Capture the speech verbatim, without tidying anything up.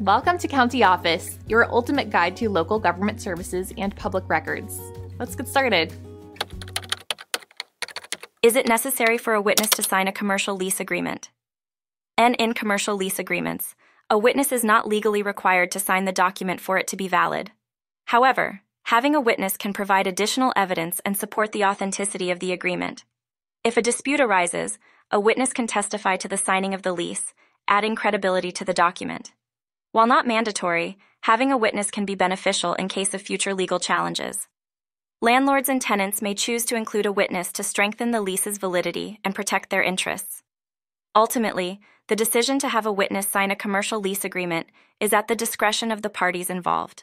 Welcome to County Office, your ultimate guide to local government services and public records. Let's get started. Is it necessary for a witness to sign a commercial lease agreement? And in commercial lease agreements, a witness is not legally required to sign the document for it to be valid. However, having a witness can provide additional evidence and support the authenticity of the agreement. If a dispute arises, a witness can testify to the signing of the lease, adding credibility to the document. While not mandatory, having a witness can be beneficial in case of future legal challenges. Landlords and tenants may choose to include a witness to strengthen the lease's validity and protect their interests. Ultimately, the decision to have a witness sign a commercial lease agreement is at the discretion of the parties involved.